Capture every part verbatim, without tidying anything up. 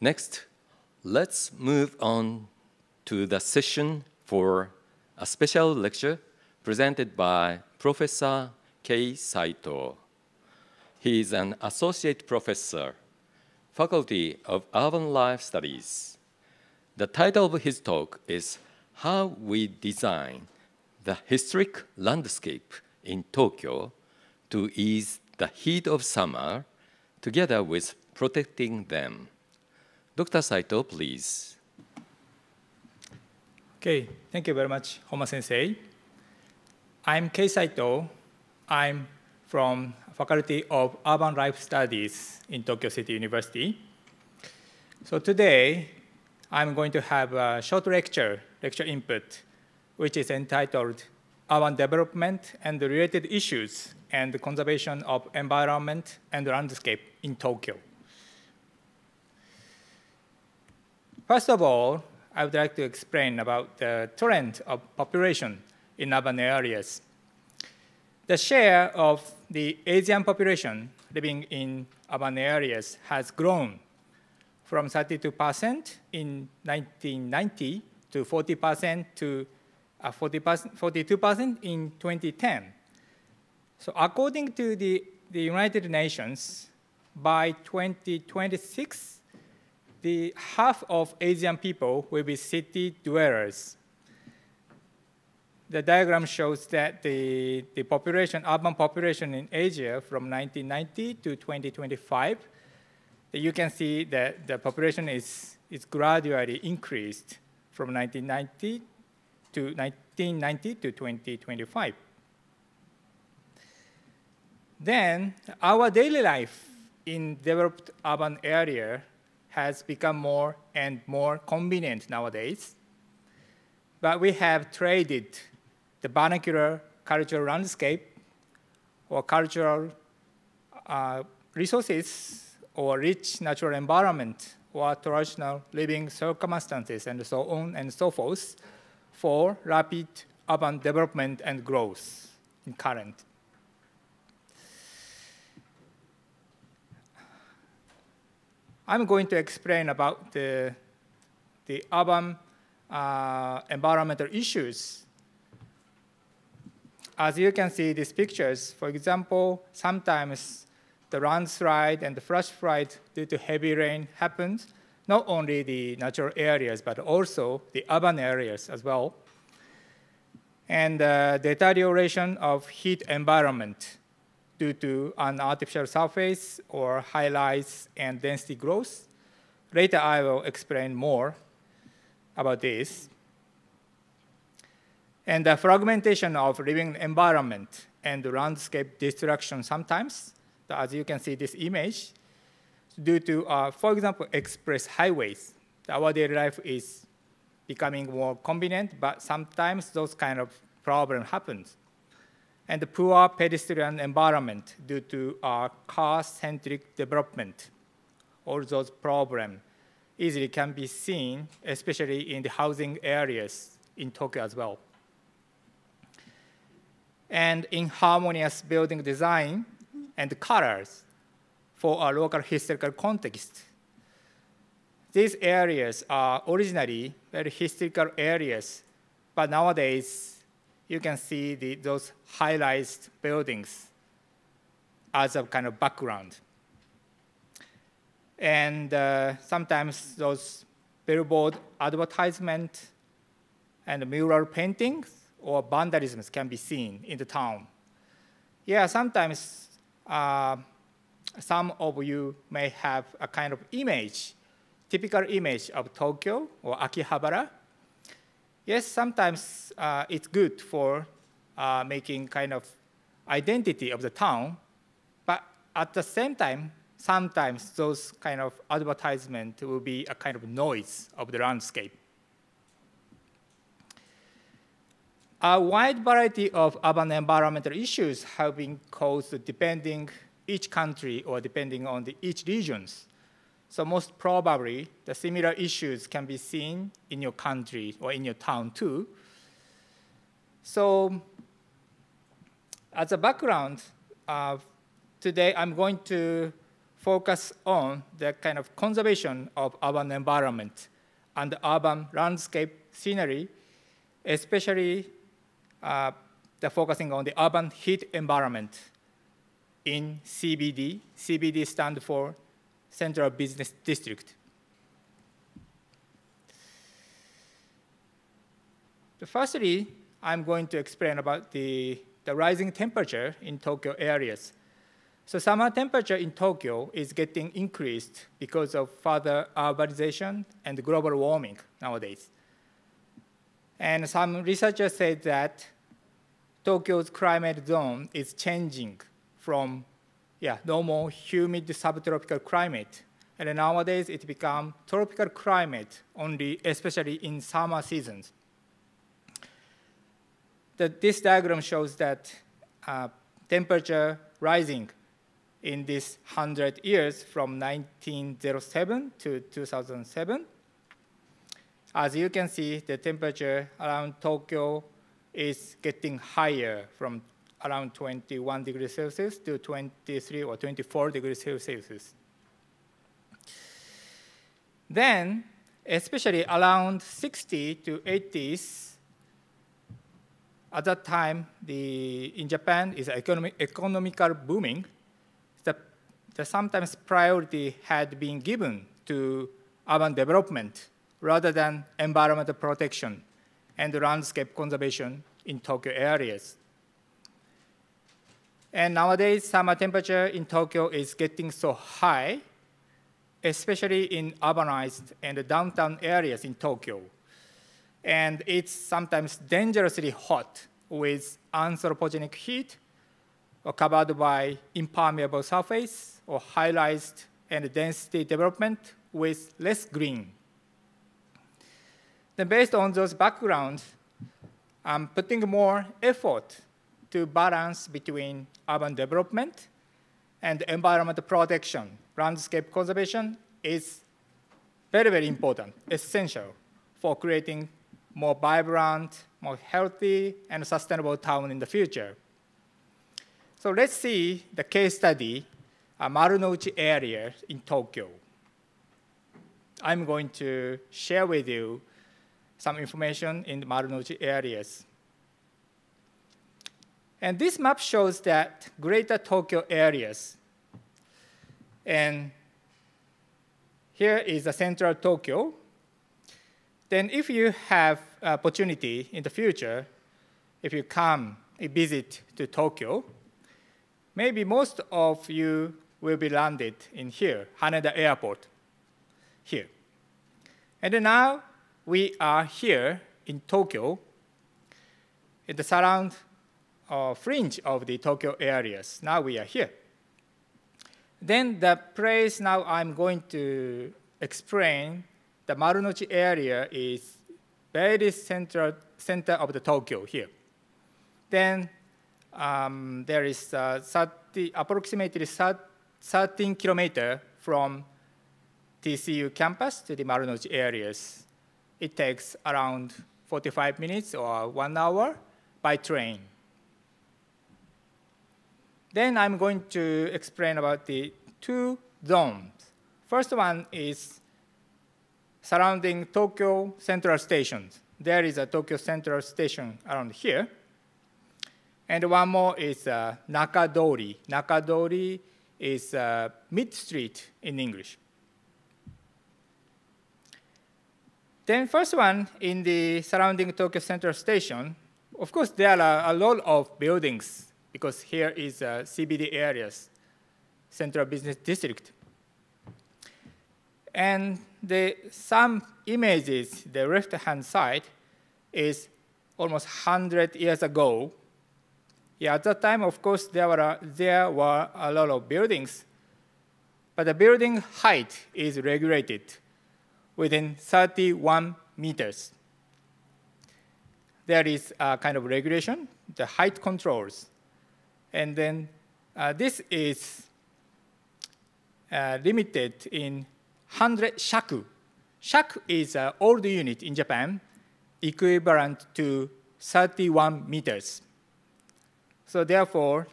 Next, let's move on to the session for a special lecture presented by Professor Kei Saito. He is an associate professor, Faculty of Urban Life Studies. The title of his talk is How We Design the Historic Landscape in Tokyo to Ease the Heat of Summer, together with protecting them. Doctor Saito, please. Okay, thank you very much, Homa-sensei. I'm Kei Saito. I'm from Faculty of Urban Life Studies in Tokyo City University. So today, I'm going to have a short lecture, lecture input, which is entitled Urban Development and the Related Issues and the Conservation of Environment and Landscape in Tokyo. First of all, I would like to explain about the trend of population in urban areas. The share of the Asian population living in urban areas has grown from thirty-two percent in nineteen ninety to forty percent to uh, forty-two percent in twenty ten. So according to the, the United Nations, by twenty twenty-six, the half of Asian people will be city dwellers. The diagram shows that the, the population, urban population in Asia from nineteen ninety to twenty twenty-five, you can see that the population is, is gradually increased from nineteen ninety to twenty twenty-five. Then our daily life in developed urban area has become more and more convenient nowadays. But we have traded the vernacular cultural landscape or cultural uh, resources or rich natural environment or traditional living circumstances and so on and so forth for rapid urban development and growth in current. I'm going to explain about the, the urban uh, environmental issues. As you can see these pictures, for example, sometimes the landslide and the flash flood due to heavy rain happens, not only the natural areas, but also the urban areas as well. And uh, deterioration of heat environment due to an artificial surface or high rise and density growth. Later, I will explain more about this. And the fragmentation of living environment and landscape destruction sometimes, as you can see this image, due to, uh, for example, express highways. Our daily life is becoming more convenient, but sometimes those kind of problems happen. And the poor pedestrian environment due to our car-centric development. All those problems easily can be seen, especially in the housing areas in Tokyo as well. And inharmonious building design and colors for our local historical context. These areas are originally very historical areas, but nowadays, you can see the, those high-rise buildings as a kind of background. And uh, sometimes those billboard advertisement and mural paintings or vandalisms can be seen in the town. Yeah, sometimes uh, some of you may have a kind of image, typical image of Tokyo or Akihabara. Yes, sometimes uh, it's good for uh, making kind of identity of the town, but at the same time, sometimes those kind of advertisement will be a kind of noise of the landscape. A wide variety of urban environmental issues have been caused depending each country or depending on the, each regions. So most probably, the similar issues can be seen in your country or in your town too. So as a background, uh, today I'm going to focus on the kind of conservation of urban environment and urban landscape scenery, especially uh, the focusing on the urban heat environment in C B D. C B D stands for Central Business District. Firstly, I'm going to explain about the, the rising temperature in Tokyo areas. So summer temperature in Tokyo is getting increased because of further urbanization and global warming nowadays. And some researchers say that Tokyo's climate zone is changing from yeah, normal humid subtropical climate. And nowadays it becomes tropical climate only, especially in summer seasons. The, this diagram shows that uh, temperature rising in this one hundred years from nineteen oh seven to two thousand seven. As you can see, the temperature around Tokyo is getting higher from around twenty-one degrees Celsius to twenty-three or twenty-four degrees Celsius. Then, especially around sixty to eighties, at that time, the, in Japan, is economic, economical booming. The, the sometimes priority had been given to urban development rather than environmental protection and landscape conservation in Tokyo areas. And nowadays, summer temperature in Tokyo is getting so high, especially in urbanized and downtown areas in Tokyo. And it's sometimes dangerously hot with anthropogenic heat or covered by impermeable surface or high-rise and density development with less green. Then based on those backgrounds, I'm putting more effort to balance between urban development and environmental protection. Landscape conservation is very, very important, essential for creating more vibrant, more healthy, and sustainable town in the future. So let's see the case study, uh, Marunouchi area in Tokyo. I'm going to share with you some information in the Marunouchi areas. And this map shows that greater Tokyo areas. And here is the central Tokyo. Then if you have opportunity in the future, if you come a visit to Tokyo, maybe most of you will be landed in here, Haneda Airport, here. And now we are here in Tokyo, in the surround or uh, fringe of the Tokyo areas. Now we are here. Then the place now I'm going to explain. The Marunouchi area is very central, center of the Tokyo here. Then um, there is uh, thirty, approximately thirteen kilometers from T C U campus to the Marunouchi areas. It takes around forty-five minutes or one hour by train. Then I'm going to explain about the two zones. First one is surrounding Tokyo Central Station. There is a Tokyo Central Station around here. And one more is uh, Nakadori. Nakadori is uh, mid-street in English. Then first one in the surrounding Tokyo Central Station, of course there are a lot of buildings because here is uh, C B D areas, Central Business District. And the, some images, the left-hand side, is almost one hundred years ago. Yeah, at that time, of course, there were, a, there were a lot of buildings, but the building height is regulated within thirty-one meters. There is a kind of regulation, the height controls. And then uh, this is uh, limited in one hundred shaku. Shaku is an old unit in Japan, equivalent to thirty-one meters. So therefore,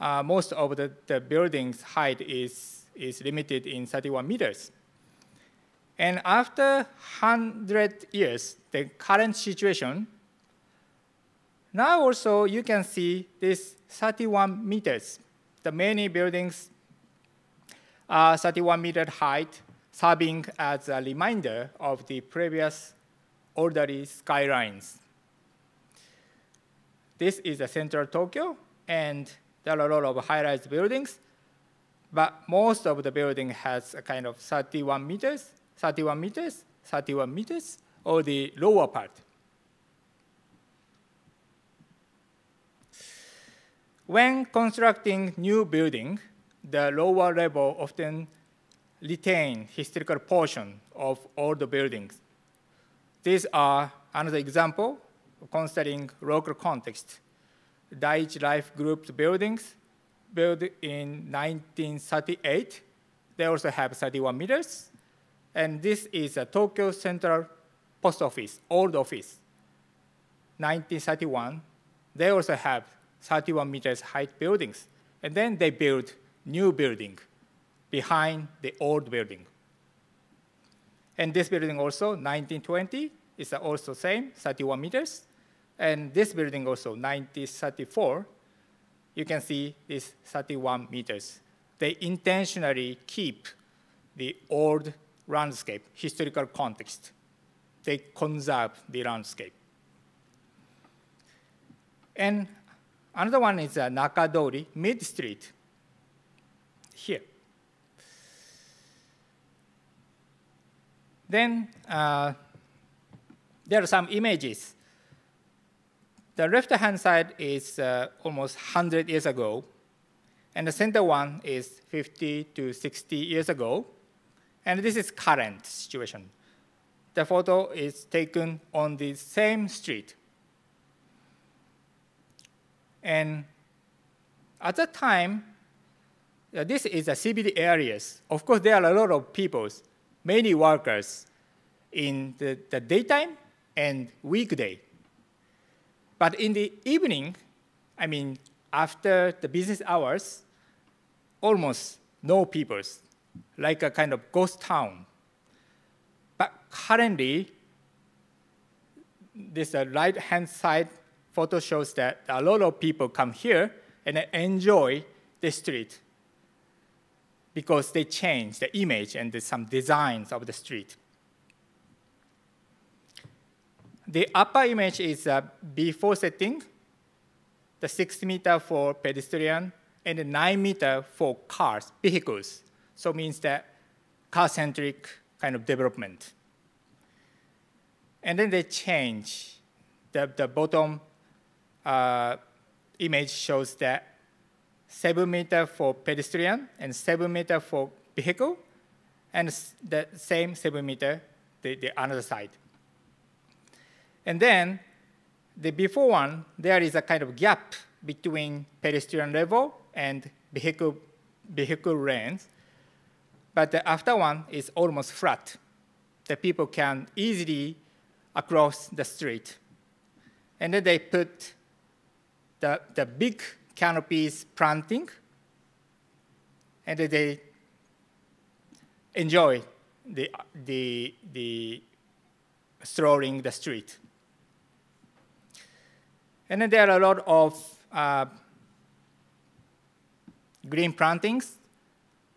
uh, most of the, the building's height is is limited in thirty-one meters. And after one hundred years, the current situation, now also you can see this thirty-one meters. The many buildings are thirty-one meter height, serving as a reminder of the previous orderly skylines. This is the central Tokyo, and there are a lot of high-rise buildings, but most of the building has a kind of thirty-one meters, thirty-one meters, thirty-one meters, or the lower part. When constructing new building, the lower level often retain historical portion of all the buildings. These are another example considering local context. Daiichi Life Group's buildings built in nineteen thirty-eight. They also have thirty-one meters. And this is a Tokyo Central Post Office, old office, nineteen thirty-one. They also have thirty-one meters height buildings. And then they build new building behind the old building. And this building also, nineteen twenty, is also same, thirty-one meters. And this building also, nineteen thirty-four, you can see is thirty-one meters. They intentionally keep the old landscape, historical context. They conserve the landscape. And another one is uh, Nakadori, Mid Street, here. Then uh, there are some images. The left-hand side is uh, almost one hundred years ago, and the center one is fifty to sixty years ago, and this is current situation. The photo is taken on the same street. And at that time, uh, this is the C B D areas. Of course, there are a lot of peoples. Many workers in the, the daytime and weekday. But in the evening, I mean, after the business hours, almost no people, like a kind of ghost town. But currently, this right-hand side photo shows that a lot of people come here and enjoy the street, because they change the image and the, some designs of the street. The upper image is uh, before setting, the six meter for pedestrian, and the nine meter for cars, vehicles. So it means that car-centric kind of development. And then they change. The, the bottom uh, image shows that seven meter for pedestrian and seven meter for vehicle, and the same seven meter the, the another side. And then the before one, there is a kind of gap between pedestrian level and vehicle vehicle lanes, but the after one is almost flat. The people can easily across the street, and then they put the the big canopies planting, and they enjoy the, the, the strolling the street. And then there are a lot of uh, green plantings,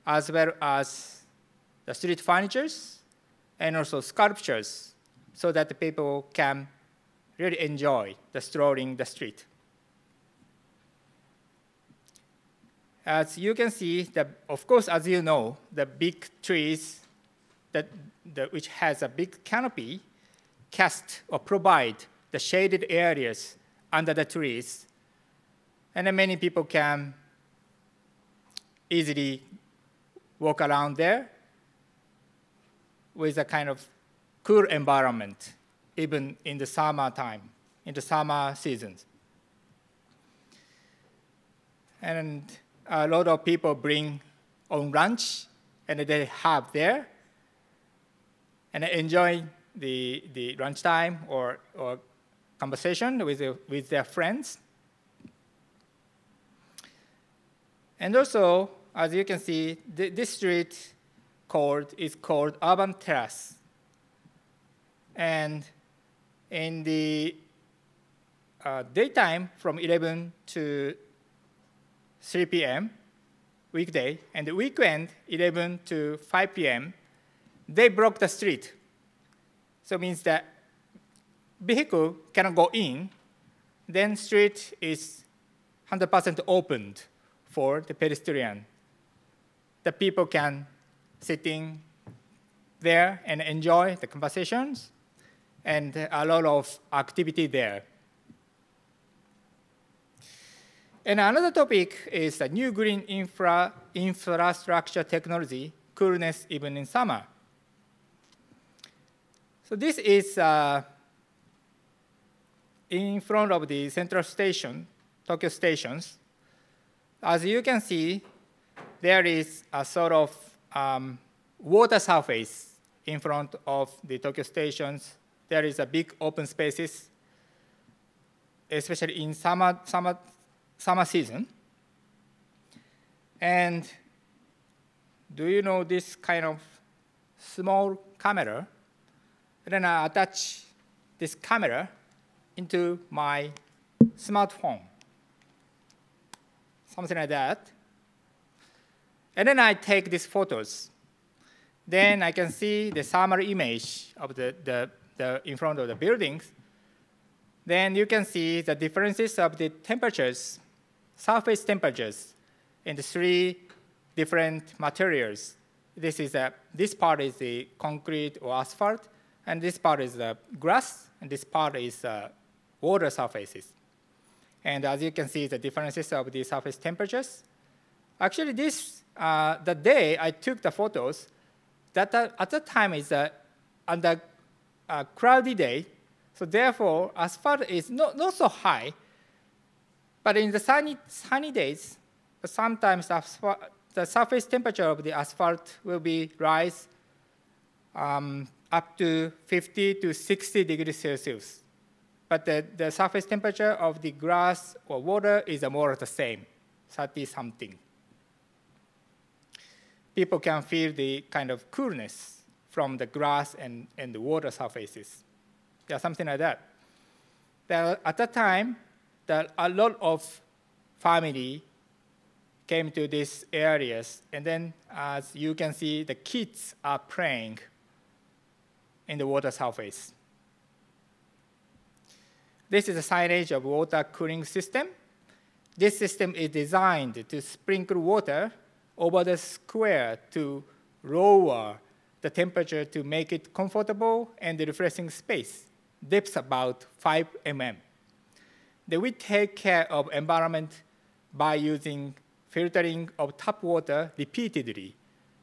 as well as the street furnitures, and also sculptures, so that the people can really enjoy the strolling the street. As you can see, the, of course, as you know, the big trees that the, which has a big canopy cast or provide the shaded areas under the trees, and then many people can easily walk around there with a kind of cool environment, even in the summer time, in the summer seasons. And a lot of people bring on lunch, and they have there, and enjoy the the lunchtime or or conversation with the, with their friends. And also, as you can see, the, this street called is called Urban Terrace. And in the uh, daytime from eleven to three p m, weekday, and the weekend, eleven to five p m, they block the street. So it means that vehicle cannot go in, then street is one hundred percent opened for the pedestrian. The people can sit in there and enjoy the conversations and a lot of activity there. And another topic is the new green infra infrastructure technology, coolness even in summer. So this is uh, in front of the central station, Tokyo stations. As you can see, there is a sort of um, water surface in front of the Tokyo stations. There is a big open spaces, especially in summer, summer summer season. And do you know this kind of small camera? Then I attach this camera into my smartphone, something like that. And then I take these photos. Then I can see the summary image of the, the, the in front of the buildings. Then you can see the differences of the temperatures, surface temperatures, in the three different materials. This is a, this part is the concrete or asphalt, and this part is the grass, and this part is uh, water surfaces. And as you can see, the differences of the surface temperatures. Actually, this uh, the day I took the photos, that uh, at that time is uh, under a cloudy day. So therefore, asphalt is not, not so high, but in the sunny, sunny days, sometimes asphalt, the surface temperature of the asphalt will be rise um, up to fifty to sixty degrees Celsius. But the, the surface temperature of the grass or water is more or the same, thirty something. People can feel the kind of coolness from the grass and, and the water surfaces. Yeah, something like that. There, at that time, there a lot of family came to these areas, and then as you can see, the kids are playing in the water surface. This is a signage of water cooling system. This system is designed to sprinkle water over the square to lower the temperature to make it comfortable and refreshing space. Depth about five millimeters. Then we take care of environment by using filtering of tap water repeatedly,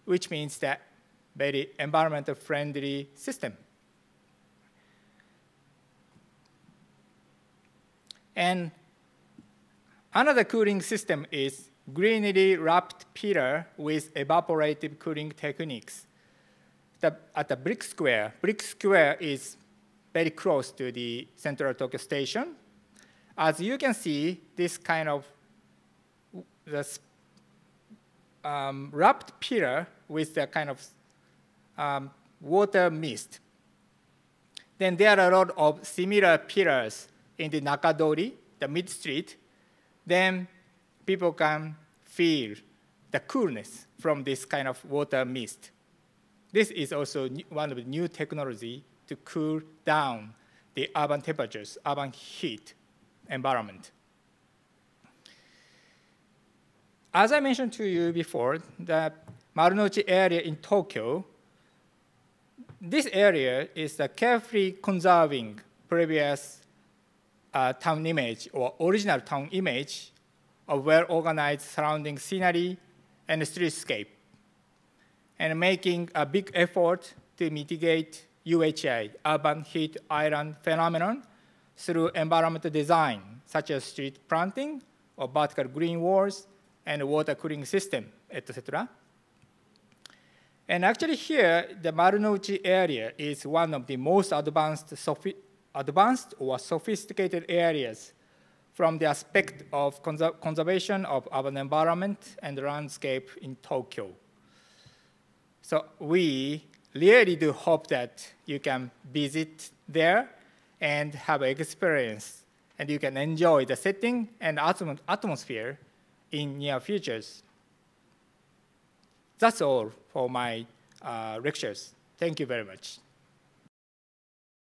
which means that very environmental friendly system. And another cooling system is greenery wrapped pillar with evaporative cooling techniques. The, at the Brick Square, Brick Square is very close to the Central Tokyo Station. As you can see, this kind of this, um, wrapped pillar with the kind of um, water mist. Then there are a lot of similar pillars in the Nakadori, the mid street. Then people can feel the coolness from this kind of water mist. This is also one of the new technology to cool down the urban temperatures, urban heat environment. As I mentioned to you before, the Marunouchi area in Tokyo, this area is the carefully conserving previous uh, town image or original town image of well-organized surrounding scenery and streetscape, and making a big effort to mitigate U H I, urban heat island phenomenon, through environmental design, such as street planting or vertical green walls and water cooling system, et cetera. And actually here, the Marunouchi area is one of the most advanced, advanced or sophisticated areas from the aspect of conser conservation of urban environment and landscape in Tokyo. So we really do hope that you can visit there and have an experience, and you can enjoy the setting and atm atmosphere in near futures. That's all for my uh, lectures. Thank you very much.